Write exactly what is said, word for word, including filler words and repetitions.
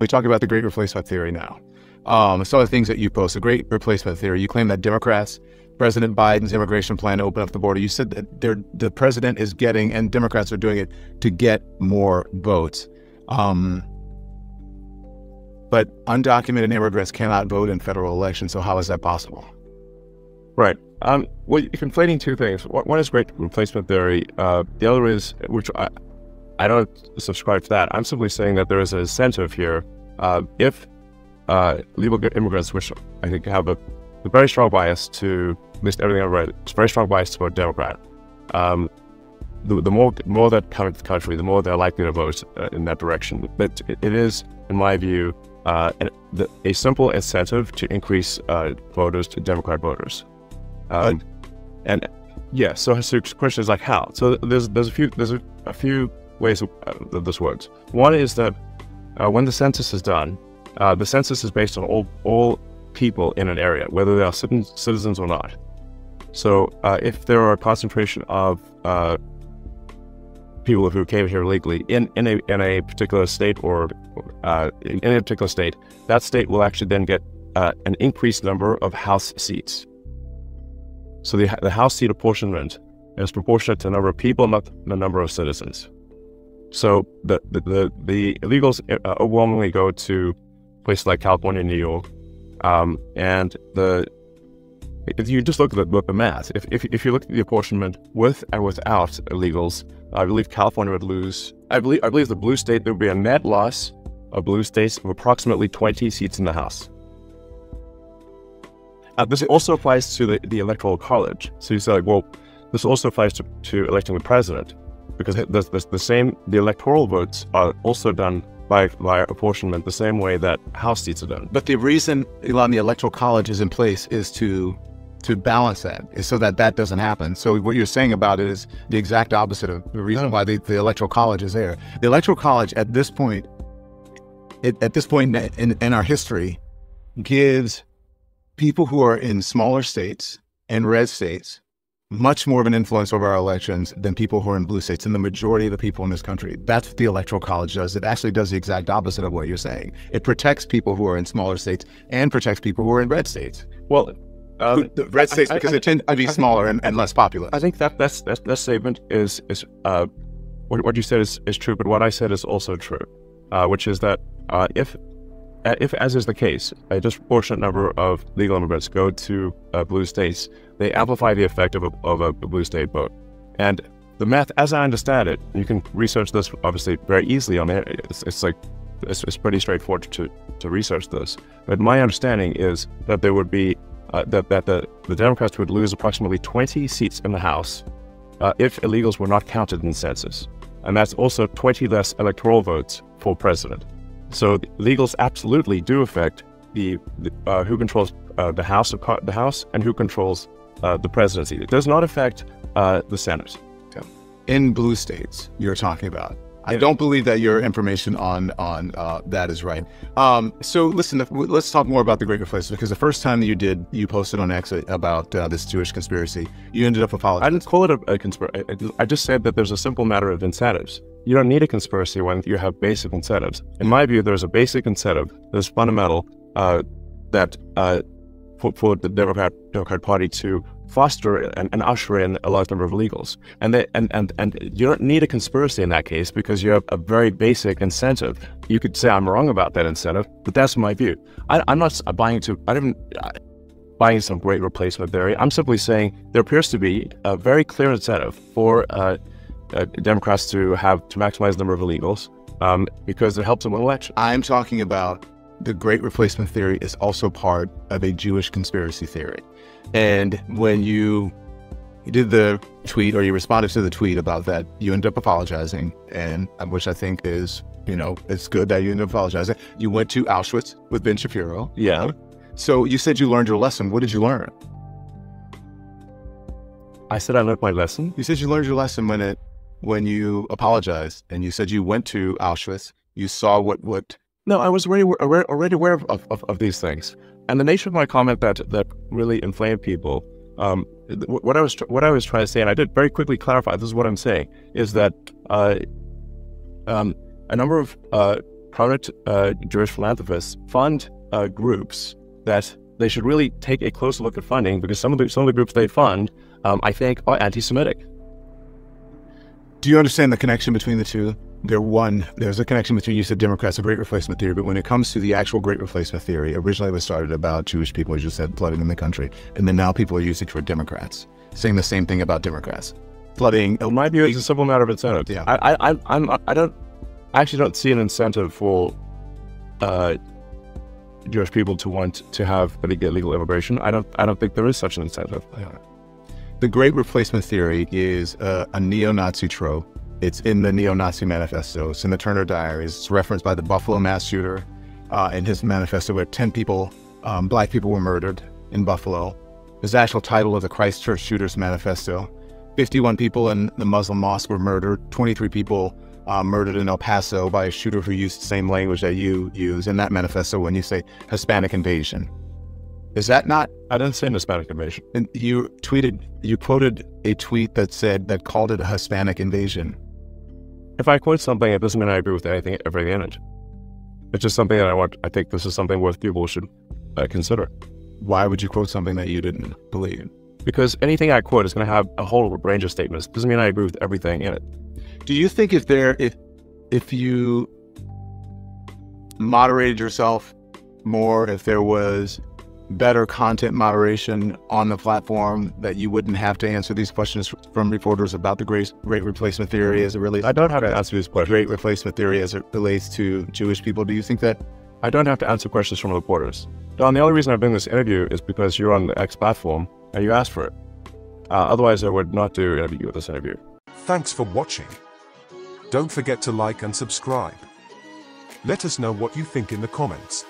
We talk about the Great Replacement Theory now. Um, some of the things that you post, the Great Replacement Theory, you claim that Democrats, President Biden's immigration plan to open up the border, you said that they're, the president is getting, and Democrats are doing it to get more votes. Um, but undocumented immigrants cannot vote in federal elections, so how is that possible? Right. Um, well, you're conflating two things. One is Great Replacement Theory. Uh, the other is, which I, I don't subscribe to that. I'm simply saying that there is an incentive here. Uh, if uh, legal immigrants, which I think have a, a very strong bias to, at least everything I've read, it's a very strong bias to vote Democrat. Um, the, the more more that come into the country, the more they're likely to vote uh, in that direction. But it, it is, in my view, uh, a, a simple incentive to increase uh, voters to Democrat voters. Um, uh, and yeah, so, so the question is like how. So there's there's a few there's a, a few ways that this works. One is that uh, when the census is done, uh, the census is based on all all people in an area, whether they are citizens or not. So uh, if there are a concentration of uh, people who came here illegally in in a in a particular state or uh, in a particular state, that state will actually then get uh, an increased number of House seats. So the, the House seat apportionment is proportionate to the number of people, not the number of citizens. So the the, the, the illegals uh, overwhelmingly go to places like California, New York, um, and the if you just look at the, the math. If, if if you look at the apportionment with and without illegals, I believe California would lose. I believe I believe the blue state, there would be a net loss of blue states of approximately twenty seats in the House. Uh, this also applies to the, the Electoral College. So you say, like, well, this also applies to, to electing the president, because the, the, the same, the electoral votes are also done by, by apportionment the same way that House seats are done. But the reason, Elon, the Electoral College is in place is to to balance that, is so that that doesn't happen. So what you're saying about it is the exact opposite of the reason why the, the Electoral College is there. The Electoral College at this point, it, at this point in, in our history, gives people who are in smaller states and red states much more of an influence over our elections than people who are in blue states, and the majority of the people in this country. That's what the Electoral College does. It actually does the exact opposite of what you're saying. It protects people who are in smaller states and protects people who are in red states. Well, um, who, red states I, I, because I, I, they tend to be I, smaller I, and, and less popular. I think that that's, that, that statement is, is uh, what, what you said is, is true, but what I said is also true, uh, which is that uh, if If, as is the case, a disproportionate number of legal immigrants go to uh, blue states, they amplify the effect of a, of a blue state vote. And the math, as I understand it, you can research this obviously very easily. I mean, it's, it's like it's, it's pretty straightforward to to research this. But my understanding is that there would be uh, that that the, the Democrats would lose approximately twenty seats in the House uh, if illegals were not counted in the census, and that's also twenty less electoral votes for president. So illegals absolutely do affect the, the uh, who controls uh, the House, of, the House, and who controls uh, the presidency. It does not affect uh, the Senate. Okay. In blue states, you're talking about. I it, don't believe that your information on on uh, that is right. Um, so listen, let's talk more about the Great Replacement, because the first time that you did, you posted on X about uh, this Jewish conspiracy. You ended up apologizing. I didn't call it a, a conspiracy. I just said that there's a simple matter of incentives. You don't need a conspiracy when you have basic incentives. In my view, there's a basic incentive that's fundamental uh, that uh, for, for the Democrat, Democrat Party to foster and, and usher in a large number of illegals. And, they, and, and, and you don't need a conspiracy in that case, because you have a very basic incentive. You could say I'm wrong about that incentive, but that's my view. I, I'm not buying into, I don't, I, buying some Great Replacement Theory. I'm simply saying there appears to be a very clear incentive for uh, Uh, Democrats to have to maximize the number of illegals um, because it helps them win elections. I'm talking about the Great Replacement Theory is also part of a Jewish conspiracy theory. And when you did the tweet, or you responded to the tweet about that, you end up apologizing, and which I think is, you know, it's good that you end up apologizing. You went to Auschwitz with Ben Shapiro. Yeah. So you said you learned your lesson. What did you learn? I said I learned my lesson. You said you learned your lesson when it when you apologized, and you said you went to Auschwitz, you saw what would... No, I was already aware, already aware of, of, of these things. And the nature of my comment that, that really inflamed people, um, what, I was, what I was trying to say, and I did very quickly clarify, this is what I'm saying, is that uh, um, a number of uh, prominent uh, Jewish philanthropists fund uh, groups that they should really take a closer look at funding, because some of the, some of the groups they fund, um, I think, are anti-Semitic. Do you understand the connection between the two? They're one. There's a connection between use of Democrats and Great Replacement Theory, but when it comes to the actual Great Replacement Theory, originally it was started about Jewish people, as you said, flooding in the country, and then now people are using it for Democrats, saying the same thing about Democrats. Flooding. My view is a simple matter of incentive. Yeah. I, I, I, I'm, I don't, I actually don't see an incentive for uh, Jewish people to want to have illegal immigration. I don't, I don't think there is such an incentive. Yeah. The Great Replacement Theory is uh, a neo-Nazi trope. It's in the neo-Nazi manifesto. It's in the Turner Diaries. It's referenced by the Buffalo mass shooter uh, in his manifesto, where ten people, um, black people, were murdered in Buffalo. His actual title of the Christchurch shooter's manifesto. fifty-one people in the Muslim mosque were murdered. twenty-three people uh, murdered in El Paso by a shooter who used the same language that you use in that manifesto when you say Hispanic invasion. Is that not? I didn't say an Hispanic invasion. And you tweeted, you quoted a tweet that said, that called it a Hispanic invasion. If I quote something, it doesn't mean I agree with anything, everything in it. It's just something that I want, I think this is something worth people should uh, consider. Why would you quote something that you didn't believe? Because anything I quote is going to have a whole range of statements. It doesn't mean I agree with everything in it. Do you think if there, if, if you moderated yourself more, if there was better content moderation on the platform, that you wouldn't have to answer these questions from reporters about the Great, great Replacement Theory as it relates? I don't have to answer these questions. Great Replacement Theory as it relates to Jewish people. Do you think that? I don't have to answer questions from reporters. Don, the only reason I'm doing this interview is because you're on the X platform and you asked for it. Uh, otherwise, I would not do an interview with this interview. Thanks for watching. Don't forget to like and subscribe. Let us know what you think in the comments.